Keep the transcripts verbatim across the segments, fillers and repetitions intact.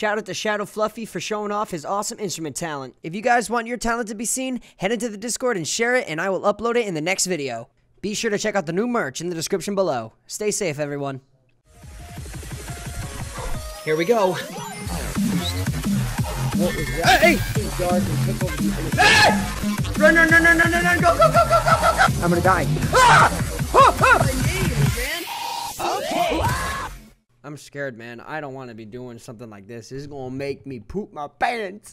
Shout out to Shadow Fluffy for showing off his awesome instrument talent. If you guys want your talent to be seen, head into the Discord and share it, and I will upload it in the next video. Be sure to check out the new merch in the description below. Stay safe, everyone. Here we go. Hey! Hey! Run, run, run, run, run, run, go, go, go, go, go, go, go! I'm gonna die. Ah! Ah! Ah! Okay. I'm scared, man. I don't want to be doing something like this. This is gonna make me poop my pants.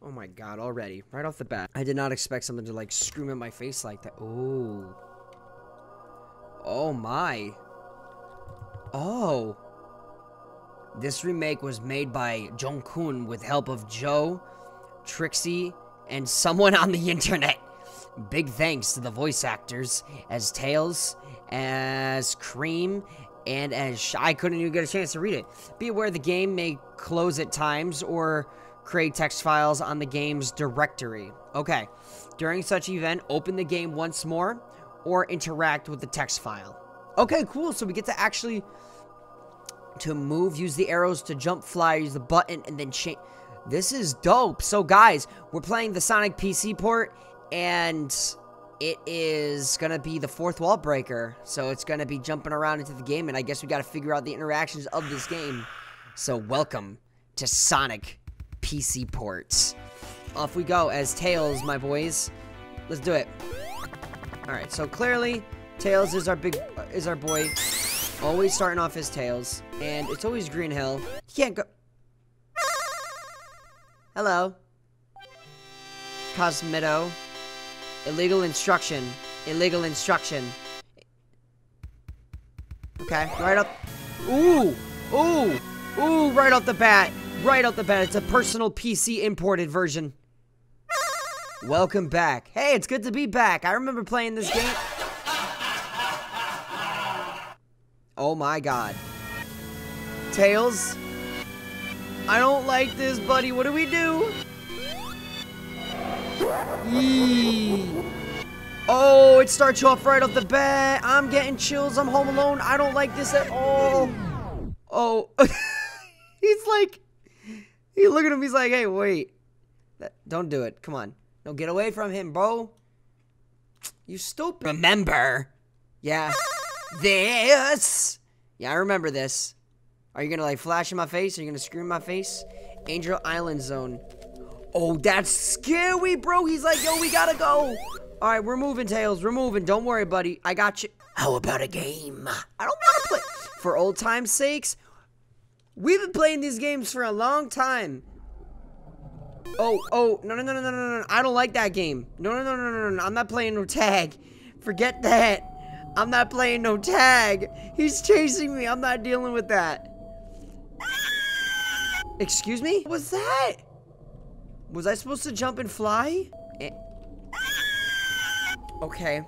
Oh my god, already. Right off the bat. I did not expect something to like scream in my face like that. Oh. Oh my. Oh. This remake was made by Jon Koon with help of Joe, Trixie, and someone on the internet. Big thanks to the voice actors as Tails, as Cream, and as Sh I couldn't even get a chance to read it. Be aware the game may close at times or create text files on the game's directory. Okay. During such event, open the game once more or interact with the text file. Okay, cool. So we get to actually to move, use the arrows to jump, fly, use the button, and then change. This is dope. So guys, we're playing the Sonic P C port, and it is gonna be the fourth wall breaker. So it's gonna be jumping around into the game, and I guess we gotta figure out the interactions of this game. So welcome to Sonic P C Ports. Off we go as Tails, my boys. Let's do it. Alright, so clearly Tails is our big uh, is our boy. Always starting off as Tails. And it's always Green Hill. He can't go. Hello. Cosmitto. Illegal instruction. Illegal instruction. Okay, right up. Ooh! Ooh! Ooh, right off the bat. Right off the bat. It's a personal P C imported version. Welcome back. Hey, it's good to be back. I remember playing this game. Oh my god. Tails? I don't like this, buddy. What do we do? Eee. Oh, it starts you off right off the bat. I'm getting chills. I'm home alone. I don't like this at all. Oh. He's like... He look at him. He's like, hey, wait. That, don't do it. Come on. No, get away from him, bro. You stupid. Remember. Yeah. This! Yeah, I remember this. Are you gonna like flash in my face? Are you gonna scream in my face? Angel Island Zone. Oh, that's scary, bro. He's like, yo, we gotta go. Alright, we're moving, Tails. We're moving. Don't worry, buddy. I got you. How about a game? I don't wanna play. For old time's sakes, we've been playing these games for a long time. Oh, oh, no, no, no, no, no, no, no. I don't like that game. No, no, no, no, no, no, no. I'm not playing no tag. Forget that. I'm not playing no tag. He's chasing me. I'm not dealing with that. Excuse me? What's that? Was I supposed to jump and fly? Okay.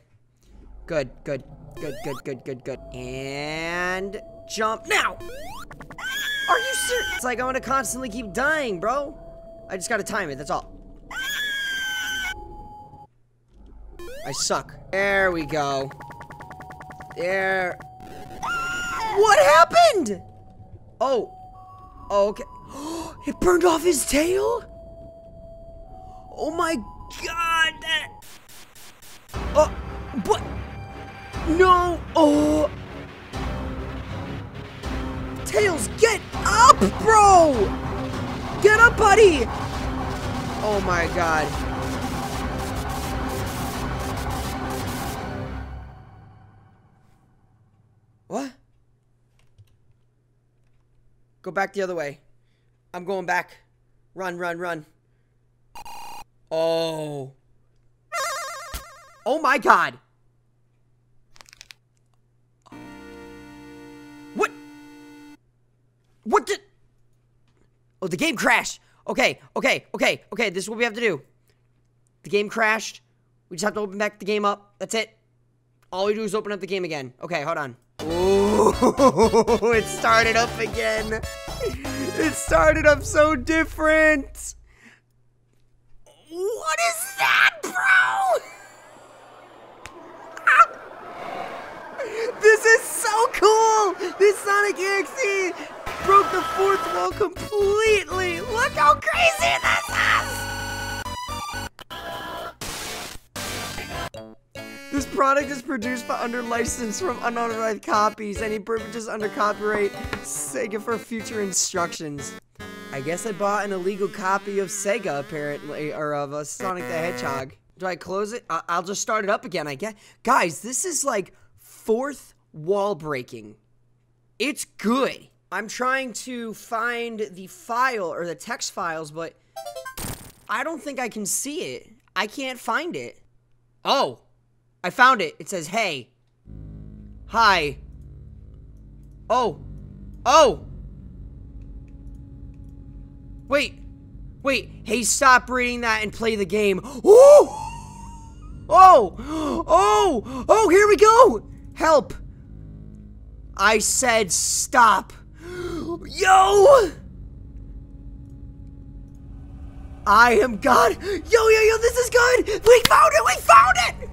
Good, good, good, good, good, good, good. And jump now. Are you serious? It's like I want to constantly keep dying, bro. I just got to time it. That's all. I suck. There we go. There. What happened? Oh. Oh, okay. It burned off his tail? Oh my god. That. Oh, but. No. Oh. Tails, get up, bro. Get up, buddy. Oh my god. What? Go back the other way. I'm going back. Run, run, run. Oh. Oh my god. What? What did? Oh, the game crashed. Okay, okay, okay, okay. This is what we have to do. The game crashed. We just have to open back the game up. That's it. All we do is open up the game again. Okay, hold on. Ooh, it started up again. It started up so different. What is that, bro? Ah. This is so cool. This Sonic E X E. broke the fourth wall completely! Look how crazy this is! This product is produced by under license from unauthorized copies. Any purchases under copyright Sega for future instructions. I guess I bought an illegal copy of Sega, apparently, or of uh, Sonic the Hedgehog. Do I close it? I I'll just start it up again, I guess. Guys, this is like fourth wall breaking. It's good. I'm trying to find the file or the text files, but I don't think I can see it. I can't find it. Oh, I found it. It says, hey. Hi. Oh. Oh. Wait. Wait. Hey, stop reading that and play the game. Oh. Oh. Oh. Oh, here we go. Help. I said stop. Yo! I am God. Yo, yo, yo, this is good. We found it. We found it.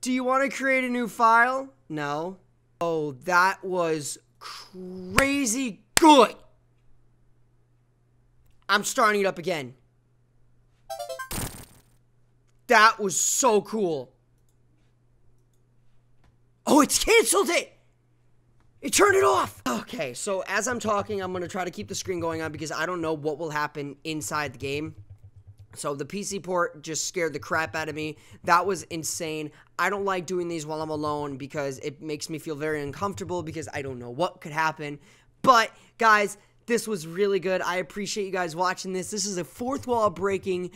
Do you want to create a new file? No. Oh, that was crazy good. I'm starting it up again. That was so cool. Oh, it's canceled it! It turned it off! Okay, so as I'm talking, I'm gonna try to keep the screen going on because I don't know what will happen inside the game. So the P C port just scared the crap out of me. That was insane. I don't like doing these while I'm alone because it makes me feel very uncomfortable because I don't know what could happen. But, guys, this was really good. I appreciate you guys watching this. This is a fourth wall breaking,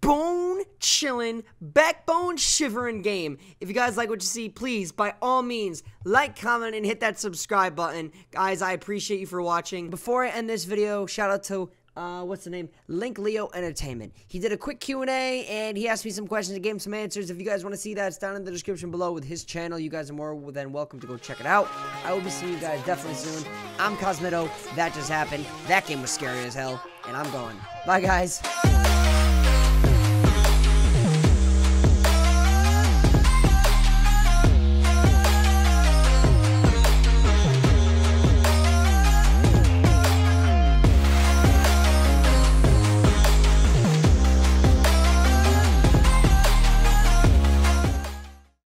bone chilling, backbone shivering game. If you guys like what you see, please, by all means, like, comment, and hit that subscribe button. Guys, I appreciate you for watching. Before I end this video, shout out to, uh, what's the name? Link Leo Entertainment. He did a quick Q and A, and he asked me some questions and gave him some answers. If you guys want to see that, it's down in the description below with his channel. You guys are more than welcome to go check it out. I will be seeing you guys definitely soon. I'm Cosmitto. That just happened. That game was scary as hell, and I'm going. Bye, guys.